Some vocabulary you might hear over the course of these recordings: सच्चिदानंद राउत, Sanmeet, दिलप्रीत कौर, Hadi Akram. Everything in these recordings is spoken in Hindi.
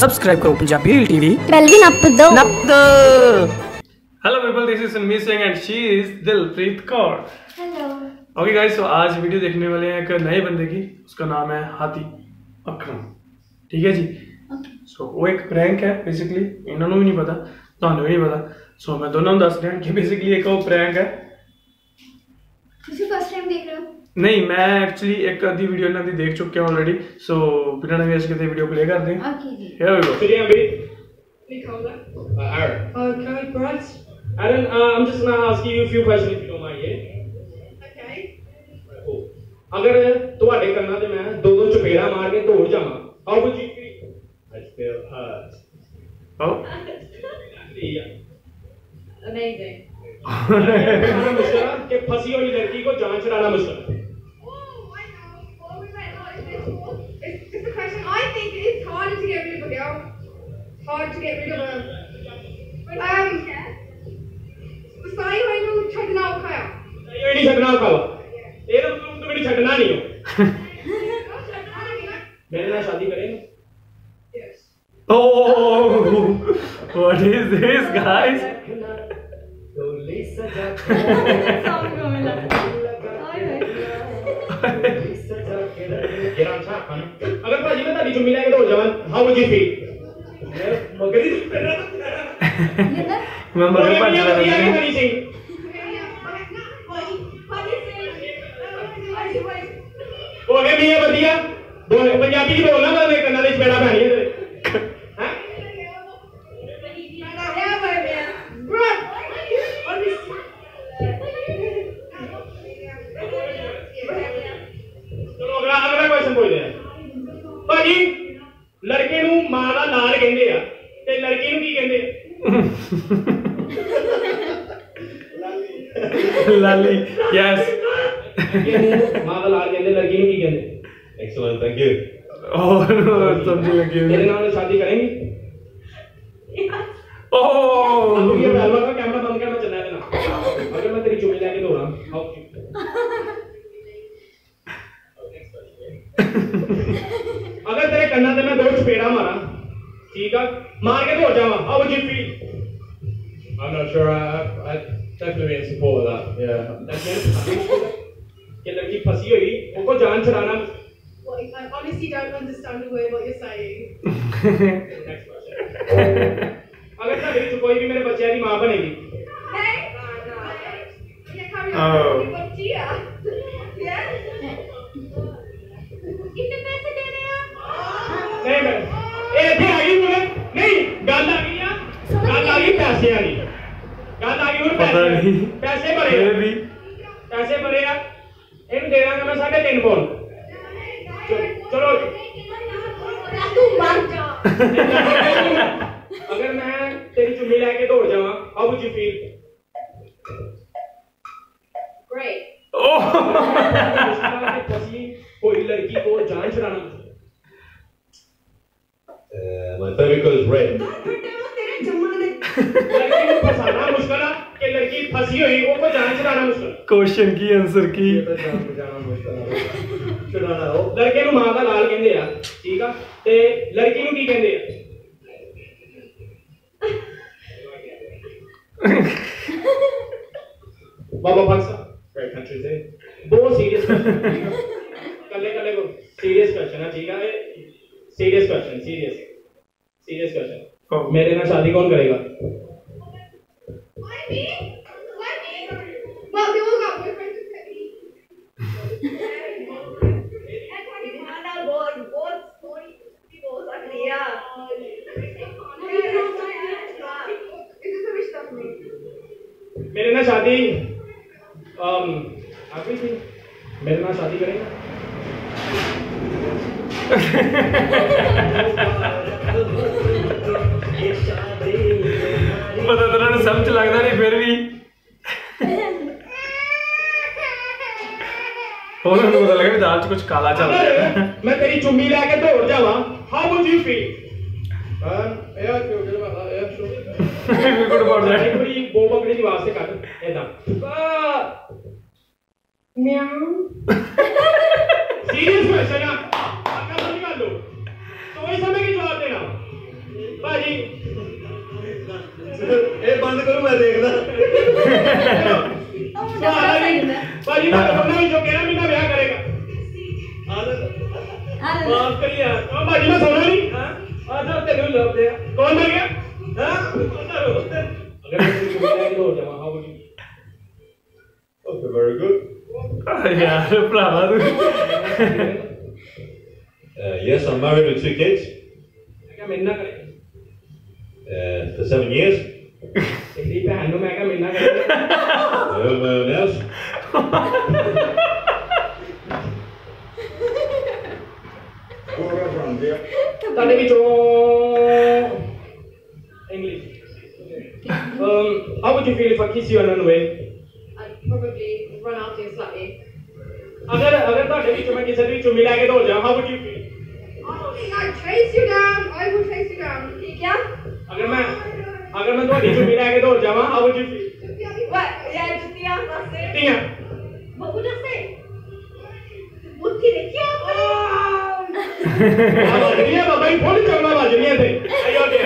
सब्सक्राइब करो पंजाबी टीवी बेल भी नप दो। Hello people, this is Sanmeet Singh and she is दिलप्रीत कौर। Hello okay guys, so आज वीडियो देखने वाले हैं एक नए बंदे की, उसका नाम है हादी अकरम। ठीक है जी। सो वो एक प्रैंक है बेसिकली, इन्होंने भी नहीं पता, तुम्हें भी नहीं पता। सो मैं दोनों दस रहा कि बेसिकली एक वो प्रैंक है। तुम फर्स्ट टाइम देख रहे हो? नहीं, मैं एक्चुअली एक आधी वीडियो ना भी देख चुके हैं ऑलरेडी। सो बिना ना वेस्ट करते वीडियो प्ले कर दें। ओके जी, हियर वी गो। ठीक है अभी दिखाऊंगा। Can I press I am just now asking you few question if you don't mind. Okay, अगर तुम्हारे करना ते मैं दो दो चपेड़ा मार के दौड़ जावां, how would you feel? I feel hurt. How? नहीं गए कि फंसी हुई लड़की को जान छुड़ाना मुश्किल है। जिरान शाह खान, अगर भाजी मैं तारी जो मिला के तो जवान, हाउ वुड यू फील? मैं मगर पर चला गया हरी सिंह। वो अगर मिया बढ़िया बोले पंजाबी की बोलना, मैं करना नहीं बेड़ा बहनी है। हां बढ़िया बढ़िया ब्रो। और चलो अगला क्वेश्चन पूछ दे भाजी। लड़के नु मां दा लाल कहंदे आ ते लड़की नु की कहंदे आ? लाली। यस, मां लाल कहंदे लड़की नु की कहंदे? Excellent, thank you. और समझ लगी मेरे नाल शादी करेंगी? ओह अब ये डालवा का कैमरा बंद करना चलना है ना। अगर मैं तेरी चुम्मी लेके दौड़ा, हाउ क्यूट। अगर तेरे कन्ना ते मैं दो चपेड़ा मारा, ठीक है, मार के दौड़ जावा, how would you feel? I'm not sure. I definitely in support of that. Yeah. That लड़की फंसी हुई, उनको जान छुड़ाना। I honestly don't understand the way what you're saying. Next question. अगर ना मेरी कोई भी मेरे बच्चे की माँ बनेगी? नहीं। ये कभी नहीं बच्ची है। Yes. कितने पैसे दे रहे हो? नहीं मैं। ये भी आगे बोले नहीं, गाल आ गई यार, गाल आ गई पैसे आ गई। पता नहीं पैसे भरे भी, पैसे भरे यार इन देना का मैं 3.5 बोल। चलो तू मर जा। अगर मैं तेरी चुम्मी लेके दौड़ जावा, how would you feel? Great. ओह कोई लड़की को जान छुड़ाना। My favourite is red. तेरे जमाने लड़की को फंसाना मुश्किल है कि लड़की फंसी हुई वो को जान छुड़ाना मुश्किल। क्वेश्चन की आंसर की जान छुड़ाना मुश्किल छुड़ाना। हो लड़के नु मां दा लाल कहंदे आ, ठीक है, ते लड़की नु की कहंदे आ? बाबा फक्सा। राइट कंट्री से बहुत सीरियस कल्ले को सीरियस क्वेश्चन है, ठीक है, सीरियस क्वेश्चन, सीरियस क्वेश्चन। मेरे ना शादी कौन करेगा? मेरे ना शादी आपकी थी, मेरे ना शादी करेगा? पता तो ना समझ लगता नहीं फिर भी और उनको पता लगे दाल कुछ काला चल रहा है। मैं तेरी चुम्मी लेके दौड़ जावा, हाउ वुड यू फील? यार क्यों चल रहा है यार शो बिल्कुल बढ़ जाए पूरी बोबा की आवाज से काट ऐसा म्याऊ। सीरियस क्वेश्चन है, आपका निकाल दो तो वही समय के जवाब देना। बंद करो मैं देखना। Yes, I'm married with 2 kids. For 7 years. No one else. Where are from there? English. How would you feel if I kiss you and run away? I'd probably run after you slightly. Agar taade vich main kisi vich mila ke dol jawa, how would you feel? I trace you down. I will trace you down. ठीक है? अगर मैं तो नीचे मिला के दौड़ जावा, how would you feel? What? Yeah, Jutia. What would I say? What did I do? बाजरिया बाबा थोड़ी चलना बाजरिया थे। आयो दे।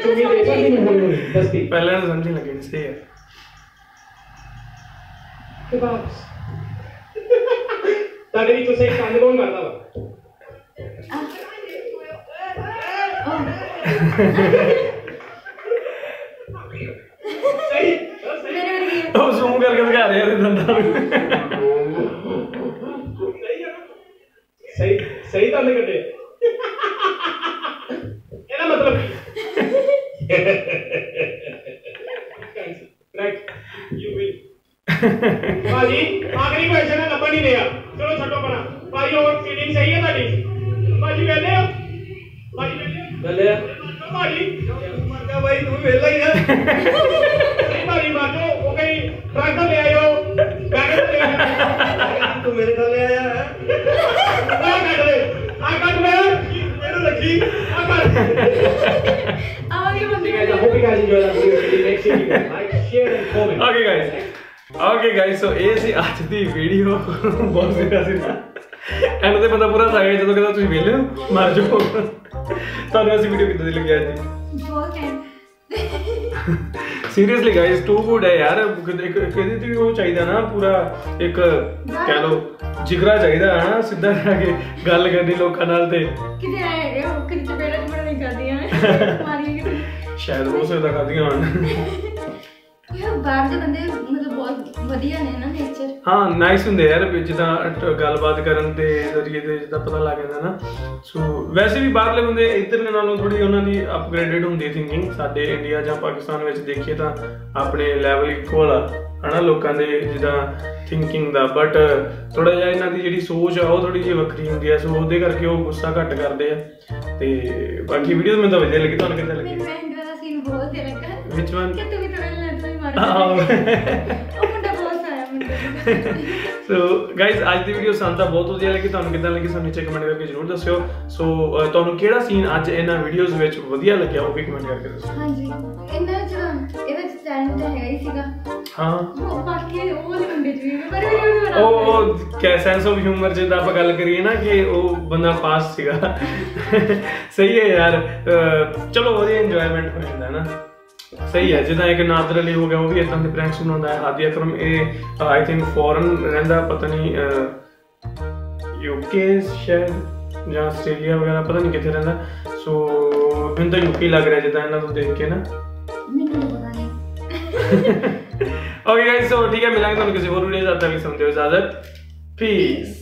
चुमी दे चुमी नहीं दस्ती। पहले तो समझी लगी नहीं सही है। कबाब्स। तारे भी तो सही खाने कौन करता है? आखिरी क्वेश्चन है, नंबर नहीं दिया, चलो छठो बना भाई। और फीलिंग सही है ताकि भाजी वेले हो, भाजी वेले हो भाजी मरदा भाई तू वेला ही है। नहीं भाजी मारो वो कहीं ट्रक ले आयो, बैग ले आयो, तू मेरे घर ले आया है। आ काट ले, आ काट ले, मेरे रखी आ काट। आवाज बंद कर दो। Hope you guys enjoy the next video, like share and comment. Okay guys so ये सी आज दी वीडियो बहुत सीधा एंड तो बंदा पूरा सागे जो कहता तुम वेले हो मार जाओ। तो ऐसी वीडियो कितनी लगी आज जी? बहुत है सीरियसली गाइस, टू गुड है यार। एक कहती थी वो चाहिए ना पूरा एक कह लो जिगरा चाहिए ना, सीधा जाके गल करनी लोकां नाल ते किते आए हो किते बेड़ा बड़ा नहीं करदियां मारी के शायद वो से करदियां हन ਯਾਰ। ਬਾਹਰ ਦੇ ਬੰਦੇ ਮਤਲਬ ਬਹੁਤ ਵਧੀਆ ਨੇ ਨਾ ਨੇਚਰ, ਹਾਂ ਨਾਈਸ ਹੁੰਦੇ ਯਾਰ, ਜਿੱਦਾਂ ਗੱਲਬਾਤ ਕਰਨ ਦੇ ਜ਼ਰੀਏ ਤੇ ਜਿੱਦਾਂ ਪਤਾ ਲੱਗ ਜਾਂਦਾ ਨਾ। ਸੋ ਵੈਸੇ ਵੀ ਬਾਹਰਲੇ ਬੰਦੇ ਇਧਰਲੇ ਨਾਲੋਂ ਥੋੜੀ ਉਹਨਾਂ ਦੀ ਅਪਗ੍ਰੇਡਡ ਹੁੰਦੀ ਥਿੰਕਿੰਗ। ਸਾਡੇ ਇੰਡੀਆ ਜਾਂ ਪਾਕਿਸਤਾਨ ਵਿੱਚ ਦੇਖੀਏ ਤਾਂ ਆਪਣੇ ਲੈਵਲ ਇਕੁਅਲ ਆ ਹਨਾ ਲੋਕਾਂ ਦੇ ਜਿੱਦਾਂ ਥਿੰਕਿੰਗ ਦਾ, ਬਟ ਥੋੜਾ ਜਿਹਾ ਇਹਨਾਂ ਦੀ ਜਿਹੜੀ ਸੋਚ ਆ ਉਹ ਥੋੜੀ ਜਿਹੀ ਵੱਖਰੀ ਹੁੰਦੀ ਆ। ਸੋ ਉਹਦੇ ਕਰਕੇ ਉਹ ਗੁੱਸਾ ਘੱਟ ਕਰਦੇ ਆ। ਤੇ ਬਾਕੀ ਵੀਡੀਓ ਮੈਨੂੰ ਤਾਂ ਵਧੀਆ ਲੱਗੀ, ਤੁਹਾਨੂੰ ਕਿੱਦਾਂ ਲੱਗੀ? ਮੈਨੂੰ ਫੈਂਡ ਵਾਲਾ ਸੀਨ ਬਹੁਤ ਵਧੀਆ ਲੱਗਾ। ਵਿਚ ਵਨ ਕਿ ਤੁਸੀਂ ਥੋੜਾ सो गाइज आज की वीडियो सानू तां बहुत वधिया लगी, तुहानू किदां लगी सानू नीचे कमेंट करके जरूर दस्सियो। सो तुहानू केड़ा सीन अज इन्हां वीडियोस विच वधिया लग्या ओह भी कमेंट करके दस्सियो। हां जी इन्हां जड़ा एदा स्टैंड तां हैगा ही सीगा, हां वो बाकी ओह दे बंदे जी पर भी ओह क्या सेंस ऑफ ह्यूमर जिदा आप गल करिए ना कि ओह बंदा पास सीगा। सही है यार, चलो वधिया एंजॉयमेंट हो जांदा है ना। सही है जिदा एक नादर अली हो गया वो भी इतना के प्रैंक्स बनाता है। Hadi Akram I think foreign रहता, पता नहीं यूके शायद या ऑस्ट्रेलिया वगैरह पता नहीं कितने रहता। सो मैं तो यूके लग रहा है जिदा इन्हों तो देख के ना। ओके गाइस सो ठीक है, मिलेंगे तुम किसी और वीडियो, तब तक समझो इजाजत, पीस।